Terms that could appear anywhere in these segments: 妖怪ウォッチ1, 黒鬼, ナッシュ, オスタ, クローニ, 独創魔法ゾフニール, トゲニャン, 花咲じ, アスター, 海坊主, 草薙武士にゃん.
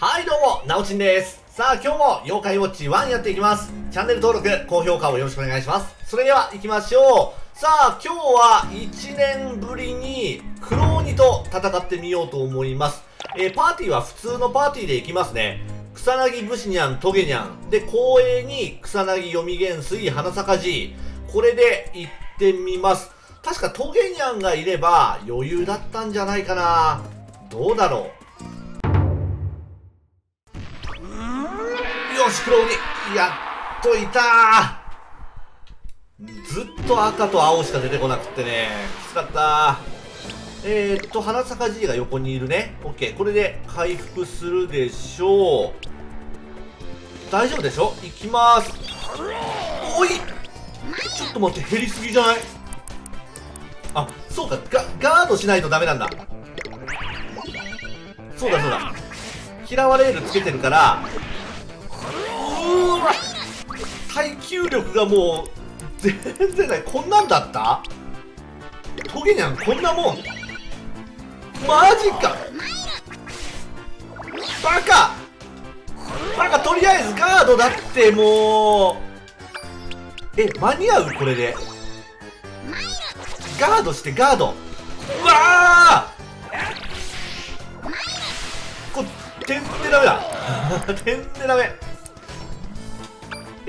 はいどうも、なおちんです。さあ今日も妖怪ウォッチ1やっていきます。チャンネル登録、高評価をよろしくお願いします。それでは行きましょう。さあ今日は1年ぶりにクローニと戦ってみようと思います。パーティーは普通のパーティーで行きますね。草薙武士にゃん、トゲにゃん。で、光栄に草薙読み元帥、花咲じ。これで行ってみます。確かトゲにゃんがいれば余裕だったんじゃないかな。どうだろう。よし、黒鬼やっといたー。ずっと赤と青しか出てこなくってね、きつかったー。花咲じいが横にいるね。オッケー、これで回復するでしょう。大丈夫でしょ。いきまーす。おい、ちょっと待って、減りすぎじゃない？あ、そうか、ガードしないとダメなんだ。そうだそうだ、嫌われるつけてるから、うわ、耐久力がもう全然ない。こんなんだった？トゲニャンこんなもん、マジか。バカバカ、とりあえずガードだって。もう間に合う？これでガードして、ガード、うわー、これ全然ダメだ全然ダメ。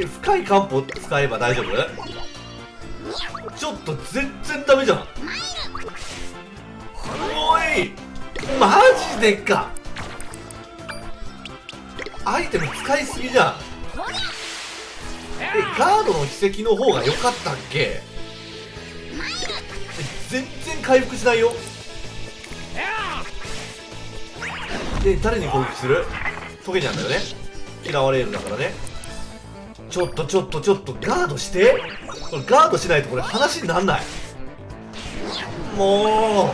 深い漢方使えば大丈夫？ちょっと全然ダメじゃん。おい、マジでか。アイテム使いすぎじゃん。ガードの奇跡の方が良かったっけ？全然回復しないよ。誰に攻撃する？トゲニャンだよね。嫌われるだからね。ちょっとガードして。これガードしないとこれ話になんない。も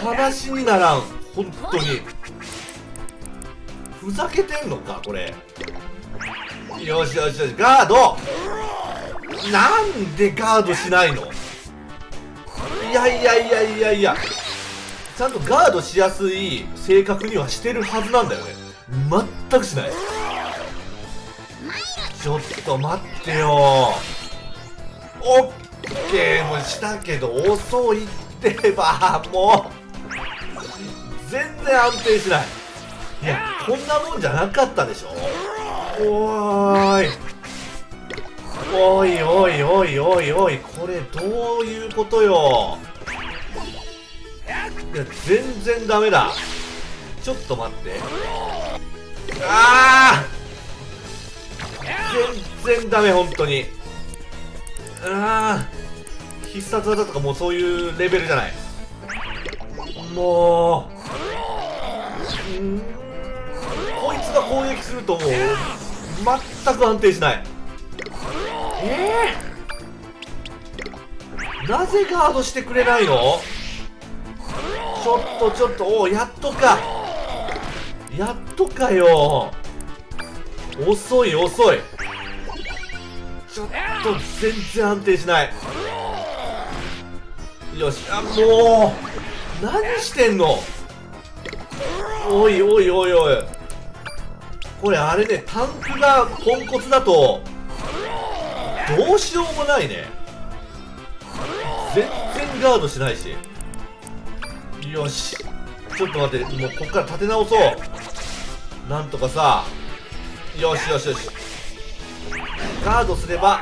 う話にならん、本当に。ふざけてんのかこれ。よしよしよし、ガード。なんでガードしないの？いやいやいやいやいや、ちゃんとガードしやすい性格にはしてるはずなんだよね。全くしない。ちょっと待ってよ。オッケーもしたけど遅いってば。もう全然安定しない。いや、こんなもんじゃなかったでしょ。おーいおいおいおいおいおい、これどういうことよ。いや、全然ダメだ。ちょっと待って。ああ、全然ダメ、本当に。ああ、必殺技とかもうそういうレベルじゃない。もう、こいつが攻撃するともう全く安定しない。なぜガードしてくれないの？ちょっとお、やっとかよ。遅い。ちょっと全然安定しない。よし、あ、もう何してんの。おいおいおいおい、これあれね、タンクがポンコツだとどうしようもないね。全然ガードしないし。よし、ちょっと待って、もうこっから立て直そう。なんとかさ。よしよしよし、ガードすれば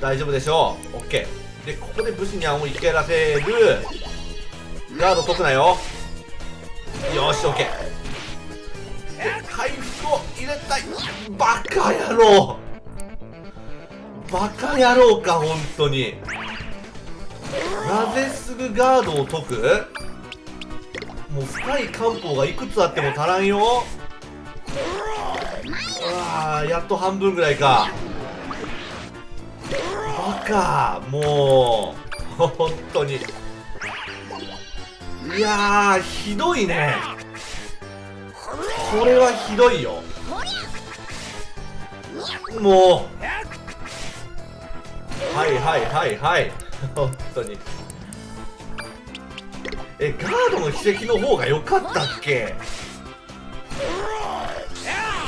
大丈夫でしょう。オッケーで、ここで武士にゃんを生き返らせる。ガード解くなよ。よし、オッケーで回復を入れたい。バカ野郎、バカ野郎か、本当に。なぜすぐガードを解く？もう深い漢方がいくつあっても足らんよ。あ、やっと半分ぐらいか。バカ、もう本当に。いやー、ひどいね。これはひどいよ。もうはいはいはいはい、本当に。ガードの秘跡の方が良かったっけ。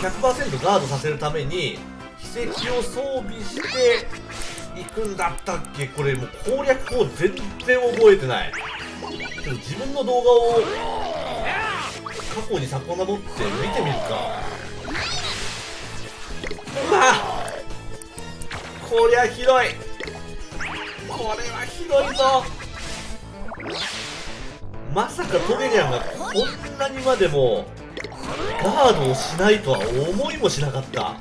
100% ガードさせるために秘跡を装備していくんだったっけ。これもう攻略法全然覚えてない。でも自分の動画を過去に遡って見てみるか。うわっ、こりゃひどい。これはひどいぞ。まさかトゲニャンがこんなにまでもガードをしないとは思いもしなかった。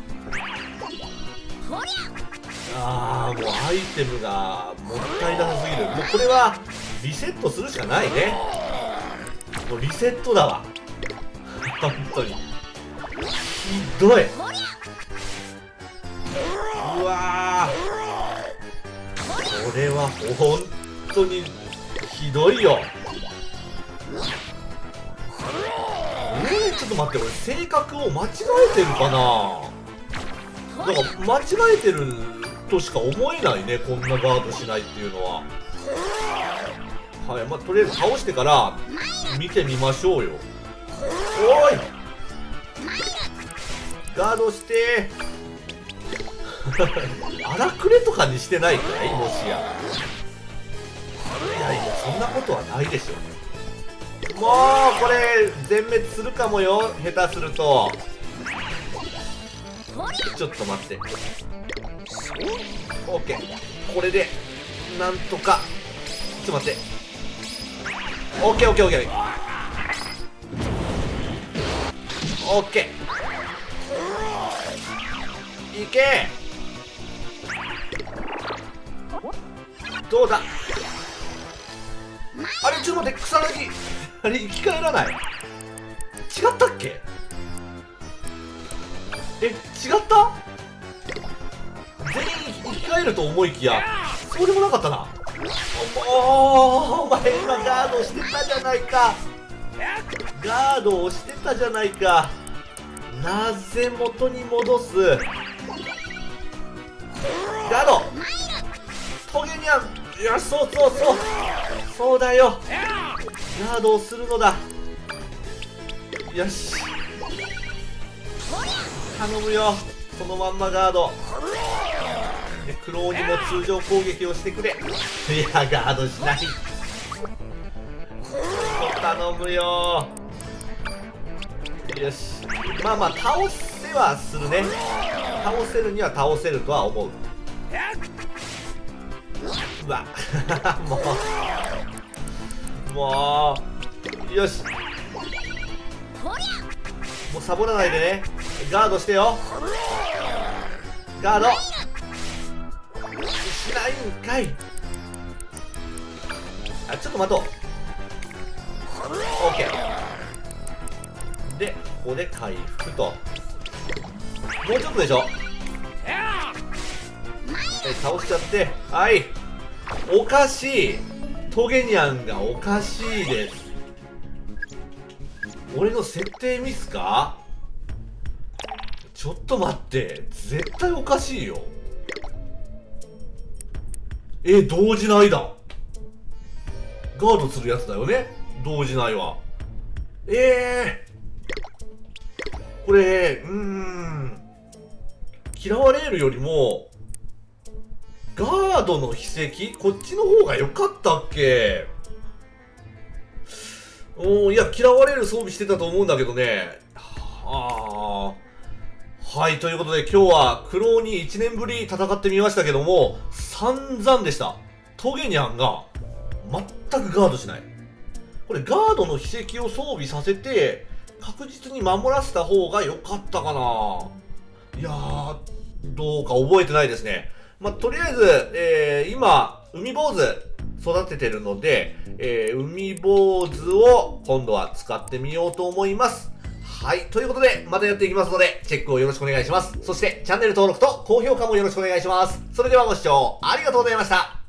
ああ、もうアイテムがもったいなさすぎる。もうこれはリセットするしかないね。もうリセットだわ。本当にひどい。うわー、これは本当にひどいよ。ちょっと待って、俺性格を間違えてるかな。なんか間違えてるとしか思えないね、こんなガードしないっていうのは。はい、まあ、とりあえず倒してから見てみましょうよ。おい、ガードして荒くれとかにしてないかい、もしや。いやいや、そんなことはないでしょ。もうこれ全滅するかもよ、下手すると。ちょっと待って、 OK、 これでなんとか。ちょっと待って、 OKOKOKOK、 いけ。どうだ、あれ、ちょっと待って、草薙あれ生き返らない。違ったっけ。え、違った。全員生き返ると思いきやそうでもなかったな。お前今ガードしてたじゃないか。ガードをしてたじゃないか。なぜ元に戻す。ガード、トゲニャン。いや、そうそうそうそうだよ。ガードをするのだ。よし、頼むよ、そのまんまガードで。クローにも通常攻撃をしてくれ。いや、ガードしない。頼むよ。よし、まあまあ倒せはするね。倒せるには倒せるとは思う。うわもうもう、よし、もうサボらないでね。ガードしてよ。ガードしないんかい。あ、ちょっと待とう。 OK で、ここで回復と。もうちょっとでしょ。倒しちゃって。はい、おかしい。トゲニャンがおかしいです。俺の設定ミスか。ちょっと待って、絶対おかしいよ。え、動じないだ。ガードするやつだよね、動じないは。これ、嫌われるよりもガードの秘跡、こっちの方が良かったっけ。いや、嫌われる装備してたと思うんだけどね。はい、ということで今日はクローに1年ぶり戦ってみましたけども、散々でした。トゲニャンが全くガードしない。これガードの秘跡を装備させて、確実に守らせた方が良かったかな。いやー、どうか覚えてないですね。まあ、とりあえず、今、海坊主育ててるので、海坊主を今度は使ってみようと思います。はい。ということで、またやっていきますので、チェックをよろしくお願いします。そして、チャンネル登録と高評価もよろしくお願いします。それではご視聴ありがとうございました。